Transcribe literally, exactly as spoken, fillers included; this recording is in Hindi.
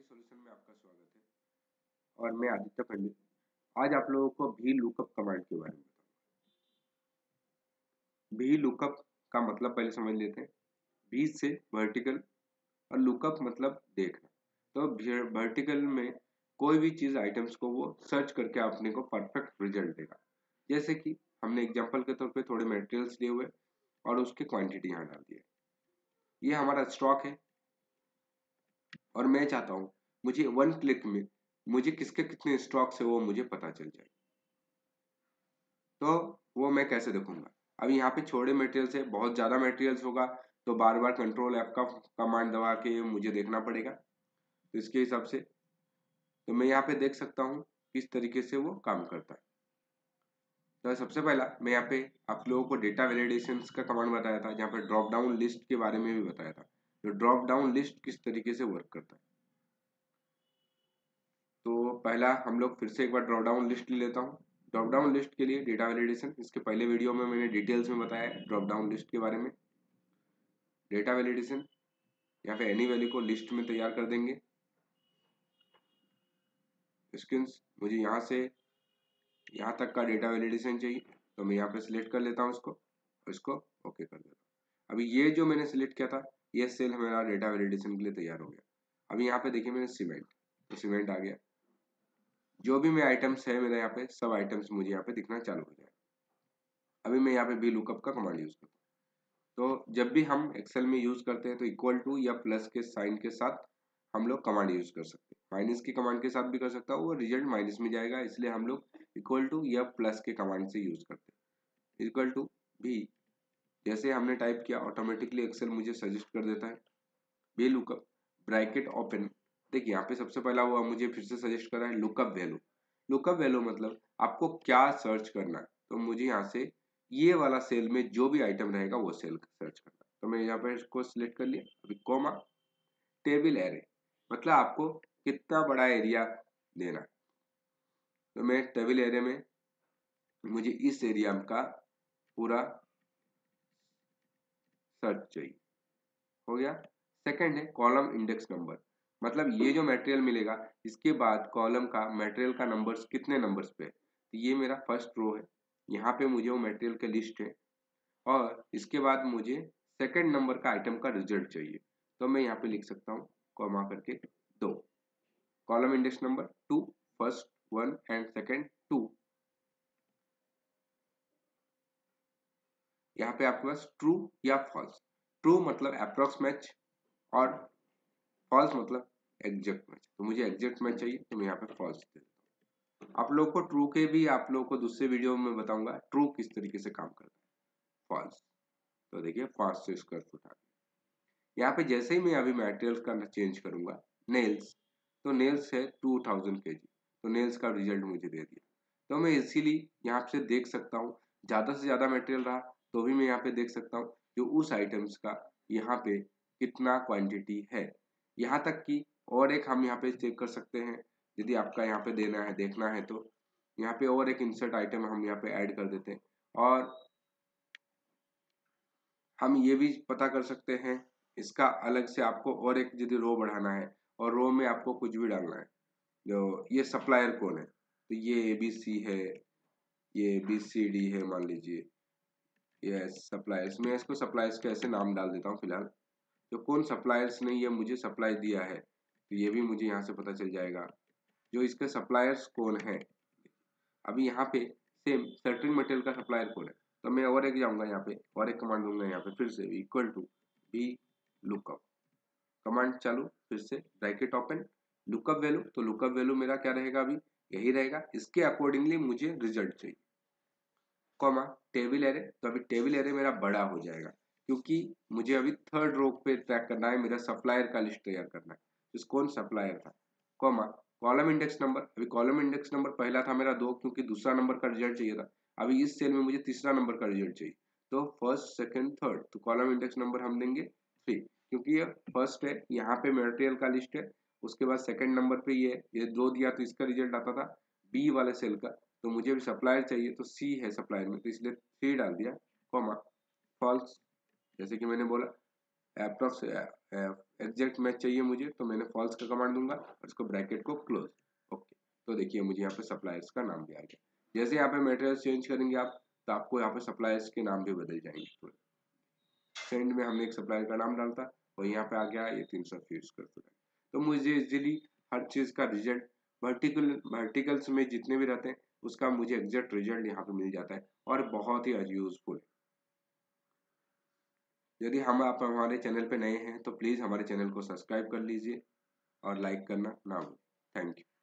आईटी सॉल्यूशन में आपका स्वागत है और मैं आदित्य पंडित। आज आप लोगों को भी लुकअप कमांड के बारे में बताऊंगा। भी लुकअप का मतलब पहले समझ लेते हैं। भी से वर्टिकल और लुकअप मतलब देखना। तो वर्टिकल में कोई भी चीज आइटम्स को वो सर्च करके आपने को परफेक्ट रिजल्ट देगा। जैसे कि हमने एग्जाम्पल के तौर पर थोड़े मटेरियल्स लिए हुए और उसकी क्वांटिटी यहाँ डाल दिए। ये हमारा स्टॉक है और मैं चाहता हूं मुझे वन क्लिक में मुझे किसके कितने स्टॉक्स है वो मुझे पता चल जाए। तो वो मैं कैसे देखूंगा? अब यहाँ पे छोटे मटेरियल्स है, बहुत ज्यादा मटेरियल्स होगा तो बार बार कंट्रोल ऐप का कमांड दबा के मुझे देखना पड़ेगा। तो इसके हिसाब से तो मैं यहाँ पे देख सकता हूँ किस तरीके से वो काम करता है। तो सबसे पहला मैं यहाँ पे आप लोगों को डेटा वेलिडेशन का कमांड बताया था, जहाँ पे ड्रॉप डाउन लिस्ट के बारे में भी बताया था। तो ड्रॉप डाउन लिस्ट किस तरीके से वर्क करता है, तो पहला हम लोग फिर से एक बार ड्रॉप डाउन लिस्ट ले लेता हूँ। ड्रॉप डाउन लिस्ट के लिए डेटा वैलिडेशन, इसके पहले वीडियो में मैंने डिटेल्स में बताया ड्रॉप डाउन लिस्ट के बारे में। डेटा वैलिडेशन यहाँ पे एनी वैल्यू को लिस्ट में तैयार कर देंगे। स्किन्स मुझे यहाँ से यहाँ तक का डेटा वैलिडेशन चाहिए तो मैं यहाँ पे सिलेक्ट कर लेता हूँ इसको और इसको ओके कर देता हूँ। अभी ये जो मैंने सिलेक्ट किया था ये सेल हमारा डेटा वैलिडेशन के लिए तैयार हो गया। अभी यहाँ पे देखिए मैंने सीमेंट, तो सीमेंट आ गया। जो भी मेरे आइटम्स है मेरे यहाँ पे सब आइटम्स मुझे यहाँ पे दिखना चालू हो जाए। अभी मैं यहाँ पे भी लुकअप का कमांड यूज करता हूँ। तो जब भी हम एक्सेल में यूज करते हैं तो इक्वल टू या प्लस के साइन के साथ हम लोग कमांड यूज कर सकते हैं। माइनस की कमांड के साथ भी कर सकता हूँ, वो रिजल्ट माइनस में जाएगा, इसलिए हम लोग इक्वल टू या प्लस के कमांड से यूज करते हैं। इक्वल टू भी जैसे हमने टाइप किया ऑटोमेटिकली एक्सेल मुझे सजेस्ट कर देता है। वी लुकअप ब्रैकेट ओपन, देखिए यहाँ पे सबसे पहला वो मुझे फिर से सजेस्ट कर रहा है लुकअप वैल्यू। लुकअप वैल्यू मतलब आपको क्या सर्च करना है। तो मुझे यहाँ से ये वाला सेल में जो भी आइटम रहेगा वो सेल सर्च करना है। तो मैं यहाँ पे इसको सिलेक्ट कर लिया। अभी कोमा टेबल एरे मतलब आपको कितना बड़ा एरिया देना है। तो मैं टेबल एरे में मुझे इस एरिया का पूरा सर्च चाहिए, हो गया। सेकंड है कॉलम इंडेक्स नंबर, मतलब ये जो मटेरियल मिलेगा इसके बाद कॉलम का मटेरियल का नंबर्स कितने नंबर्स पे है। तो ये मेरा फर्स्ट रो है, यहाँ पे मुझे वो मटेरियल का लिस्ट है और इसके बाद मुझे सेकंड नंबर का आइटम का रिजल्ट चाहिए। तो मैं यहाँ पे लिख सकता हूँ कॉमा करके दो, column index number two, first one and second two. यहाँ पे आपके पास ट्रू या फॉल्स। ट्रू मतलब अप्रॉक्स मैच और फॉल्स मतलब एग्जैक्ट मैच। तो मुझे एग्जैक्ट मैच चाहिए तो मैं यहाँ पे फॉल्स दे देता हूँ। आप लोगों को ट्रू के भी आप लोगों को दूसरे वीडियो में बताऊंगा ट्रू किस तरीके से काम करता है। फॉल्स तो देखिए फॉल्स से स्क्वायर फुट आ गया। यहाँ पे जैसे ही मैं अभी मटेरियल का चेंज करूंगा नेल्स, तो नेल्स है टू थाउजेंड के जी, तो नेल्स का रिजल्ट मुझे दे दिया। तो मैं इसीलिए यहाँ से देख सकता हूँ, ज़्यादा से ज़्यादा मटेरियल रहा तो भी मैं यहाँ पे देख सकता हूँ जो उस आइटम्स का यहाँ पे कितना क्वांटिटी है। यहाँ तक कि और एक हम यहाँ पे चेक कर सकते हैं, यदि आपका यहाँ पे देना है देखना है तो यहाँ पे और एक इंसर्ट आइटम हम यहाँ पे ऐड कर देते हैं। और हम ये भी पता कर सकते हैं इसका अलग से आपको और एक यदि रो बढ़ाना है और रो में आपको कुछ भी डालना है। जो ये सप्लायर कौन है, तो ये ए बी सी है, ये ए बी सी डी है मान लीजिए, यस सप्लायर्स। मैं इसको सप्लायर्स के ऐसे नाम डाल देता हूँ फिलहाल। तो कौन सप्लायर्स ने ये मुझे सप्लाई दिया है तो ये भी मुझे यहाँ से पता चल जाएगा जो इसके सप्लायर्स कौन है। अभी यहाँ पे सेम सर्टेन मटेरियल का सप्लायर कौन है, तो मैं और एक जाऊँगा यहाँ पे और एक कमांड दूंगा यहाँ पे फिर से equal to V lookup, command चालू, फिर से ब्रैकेट ओपन, लुकअप वैल्यू। तो लुकअप वैल्यू मेरा क्या रहेगा, अभी यही रहेगा। इसके अकॉर्डिंगली मुझे रिजल्ट चाहिए, कॉमा टेबल एरे। तो अभी टेबल एरे मेरा बड़ा हो जाएगा क्योंकि मुझे अभी थर्ड रो पे ट्रैक करना है, मेरा सप्लायर का लिस्ट तैयार करना है, जिस कौन सप्लायर था, कॉमा कॉलम इंडेक्स नंबर। अभी कॉलम इंडेक्स नंबर पहला था मेरा दो क्योंकि दूसरा नंबर का रिजल्ट चाहिए था। अभी इस सेल में मुझे तीसरा नंबर का रिजल्ट चाहिए तो फर्स्ट सेकेंड थर्ड, तो कॉलम इंडेक्स नंबर हम देंगे थ्री क्योंकि ये फर्स्ट है, यहाँ पे मटेरियल का लिस्ट है, उसके बाद सेकेंड नंबर पे ये ये दो दिया तो इसका रिजल्ट आता था बी वाले सेल का। तो मुझे भी सप्लायर चाहिए तो सी है सप्लायर में, तो इसलिए थ्री डाल दिया, कॉमा फॉल्स। जैसे कि मैंने बोला एप्रॉक्स एग्जैक्ट मैच चाहिए मुझे, तो मैंने फॉल्स का कमांड दूंगा और इसको ब्रैकेट को क्लोज। ओके, तो देखिए मुझे यहाँ पे सप्लायर्स का नाम भी आ गया। जैसे यहाँ पे मटेरियल चेंज करेंगे आप तो आपको यहाँ पे सप्लायर्स के नाम भी बदल जाएंगे। सेंड में हमने एक सप्लायर का नाम डालता और यहाँ पे आ गया ये तीन सौ यूज करते। तो मुझे इजिली हर चीज़ का रिजल्ट वर्टिकल वर्टिकल्स में जितने भी रहते हैं उसका मुझे एग्जैक्ट रिजल्ट यहाँ पे मिल जाता है और बहुत ही यूजफुल है। यदि हम आप हमारे चैनल पे नए हैं तो प्लीज़ हमारे चैनल को सब्सक्राइब कर लीजिए और लाइक करना ना भूलें। Thank you.